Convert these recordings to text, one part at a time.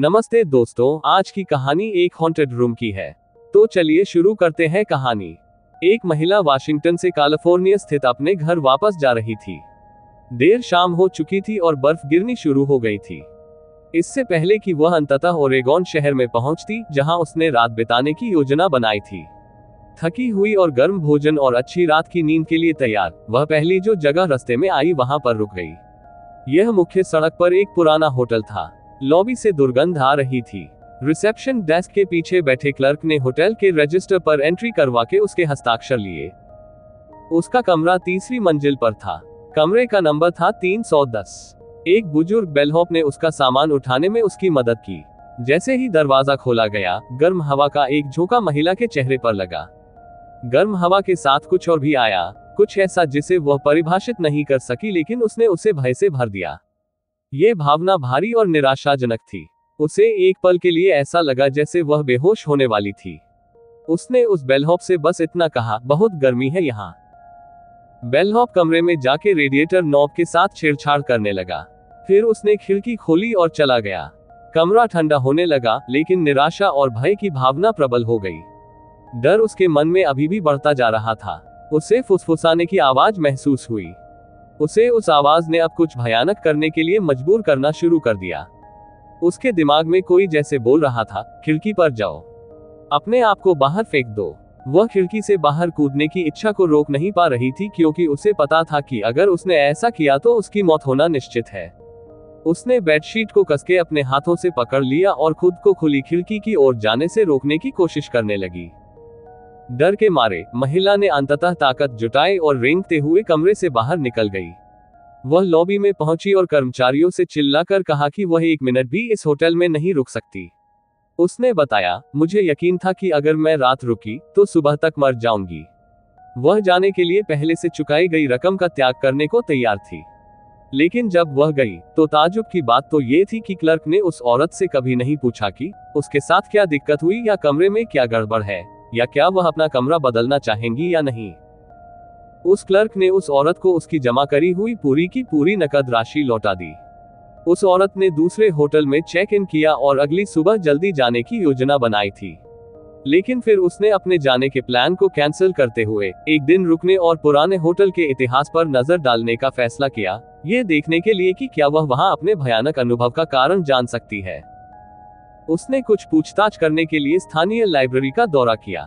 नमस्ते दोस्तों, आज की कहानी एक हॉन्टेड रूम की है, तो चलिए शुरू करते हैं कहानी। एक महिला वाशिंगटन से कैलिफोर्निया स्थित अपने घर वापस जा रही थी। देर शाम हो चुकी थी और बर्फ गिरनी शुरू हो गई थी, इससे पहले कि वह अंततः ओरेगॉन शहर में पहुंचती, जहां उसने रात बिताने की योजना बनाई थी। थकी हुई और गर्म भोजन और अच्छी रात की नींद के लिए तैयार, वह पहली जो जगह रास्ते में आई वहां पर रुक गई। यह मुख्य सड़क पर एक पुराना होटल था। लॉबी से दुर्गंध आ रही थी। रिसेप्शन डेस्क के पीछे बैठे क्लर्क ने होटल के रजिस्टर पर एंट्री करवा के उसके हस्ताक्षर लिए। उसका कमरा तीसरी मंजिल पर था। कमरे का नंबर था 310। एक बुजुर्ग बेलहॉप ने उसका सामान उठाने में उसकी मदद की। जैसे ही दरवाजा खोला गया, गर्म हवा का एक झोंका महिला के चेहरे पर लगा। गर्म हवा के साथ कुछ और भी आया, कुछ ऐसा जिसे वह परिभाषित नहीं कर सकी, लेकिन उसने उसे भय से भर दिया। ये भावना भारी और निराशाजनक थी। उसे एक पल के लिए ऐसा लगा जैसे वह बेहोश होने वाली थी। उसने उस बेलहॉप से बस इतना कहा, बहुत गर्मी है यहाँ। बेलहॉप कमरे में जाके रेडिएटर नॉब के साथ छेड़छाड़ करने लगा। फिर उसने खिड़की खोली और चला गया। कमरा ठंडा होने लगा, लेकिन निराशा और भय की भावना प्रबल हो गई। डर उसके मन में अभी भी बढ़ता जा रहा था। उसे फुसफुसाने की आवाज महसूस हुई। उसे उस आवाज ने अब कुछ भयानक करने के लिए मजबूर करना शुरू कर दिया। उसके दिमाग में कोई जैसे बोल रहा था, खिड़की पर जाओ, अपने आप को बाहर फेंक दो। वह खिड़की से बाहर कूदने की इच्छा को रोक नहीं पा रही थी, क्योंकि उसे पता था कि अगर उसने ऐसा किया तो उसकी मौत होना निश्चित है। उसने बेडशीट को कसके अपने हाथों से पकड़ लिया और खुद को खुली खिड़की की ओर जाने से रोकने की कोशिश करने लगी। डर के मारे महिला ने अंततः ताकत जुटाई और रेंगते हुए कमरे से बाहर निकल गई। वह लॉबी में पहुंची और कर्मचारियों से चिल्लाकर कहा कि वह एक मिनट भी इस होटल में नहीं रुक सकती। उसने बताया, मुझे यकीन था कि अगर मैं रात रुकी तो सुबह तक मर जाऊंगी। वह जाने के लिए पहले से चुकाई गई रकम का त्याग करने को तैयार थी, लेकिन जब वह गई तो ताजुब की बात तो ये थी कि क्लर्क ने उस औरत से कभी नहीं पूछा कि उसके साथ क्या दिक्कत हुई या कमरे में क्या गड़बड़ है या क्या वह अपना कमरा बदलना चाहेंगी या नहीं। उस क्लर्क ने उस औरत को उसकी जमा करी हुई पूरी की पूरी नकद राशि लौटा दी। उस औरत ने दूसरे होटल में चेक इन किया और अगली सुबह जल्दी जाने की योजना बनाई थी, लेकिन फिर उसने अपने जाने के प्लान को कैंसिल करते हुए एक दिन रुकने और पुराने होटल के इतिहास पर नजर डालने का फैसला किया, ये देखने के लिए कि क्या वह वहां अपने भयानक अनुभव का कारण जान सकती है। उसने कुछ पूछताछ करने के लिए स्थानीय लाइब्रेरी का दौरा किया।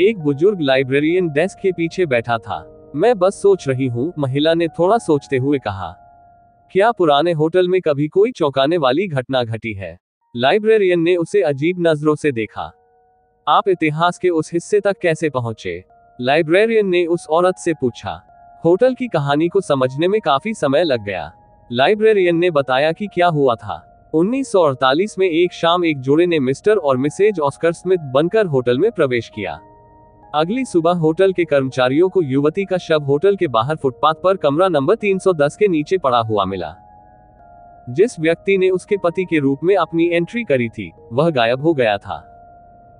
एक बुजुर्ग लाइब्रेरियन डेस्क के पीछे बैठा था। मैं बस सोच रही हूँ, महिला ने थोड़ा सोचते हुए कहा। क्या पुराने होटल में कभी कोई चौंकाने वाली घटना घटी है? लाइब्रेरियन ने उसे अजीब नजरों से देखा। आप इतिहास के उस हिस्से तक कैसे पहुंचे? लाइब्रेरियन ने उस औरत से पूछा। होटल की कहानी को समझने में काफी समय लग गया। लाइब्रेरियन ने बताया कि क्या हुआ था। 1948 में एक शाम एक जोड़े ने मिस्टर और मिसेज ऑस्कर स्मिथ बनकर होटल में प्रवेश किया। अगली सुबह होटल के कर्मचारियों को युवती का शव होटल के बाहर फुटपाथ पर कमरा नंबर 310 के नीचे पड़ा हुआ मिला। जिस व्यक्ति ने उसके पति के रूप में अपनी एंट्री करी थी, वह गायब हो गया था।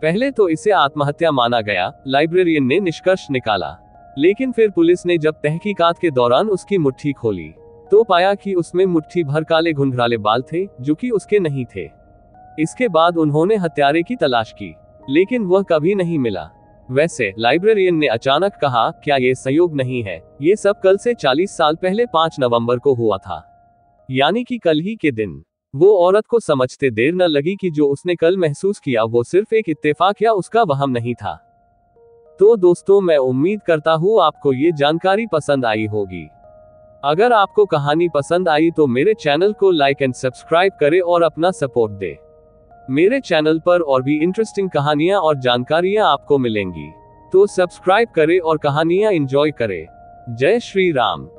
पहले तो इसे आत्महत्या माना गया, लाइब्रेरियन ने निष्कर्ष निकाला, लेकिन फिर पुलिस ने जब तहकीकात के दौरान उसकी मुट्ठी खोली तो पाया कि उसमें मुट्ठी भर काले घुंघराले बाल थे, जो कि उसके नहीं थे। इसके बाद उन्होंने हत्यारे की तलाश की, लेकिन वह कभी नहीं मिला। वैसे लाइब्रेरियन ने अचानक कहा, क्या ये संयोग नहीं है? ये सब कल से 40 साल पहले 5 नवंबर को हुआ था, यानी कि कल ही के दिन। वो औरत को समझते देर न लगी कि जो उसने कल महसूस किया वो सिर्फ एक इत्तेफाक या उसका वहम नहीं था। तो दोस्तों, मैं उम्मीद करता हूँ आपको ये जानकारी पसंद आई होगी। अगर आपको कहानी पसंद आई तो मेरे चैनल को लाइक एंड सब्सक्राइब करें और अपना सपोर्ट दें। मेरे चैनल पर और भी इंटरेस्टिंग कहानियाँ और जानकारियाँ आपको मिलेंगी, तो सब्सक्राइब करें और कहानियाँ एंजॉय करें। जय श्री राम।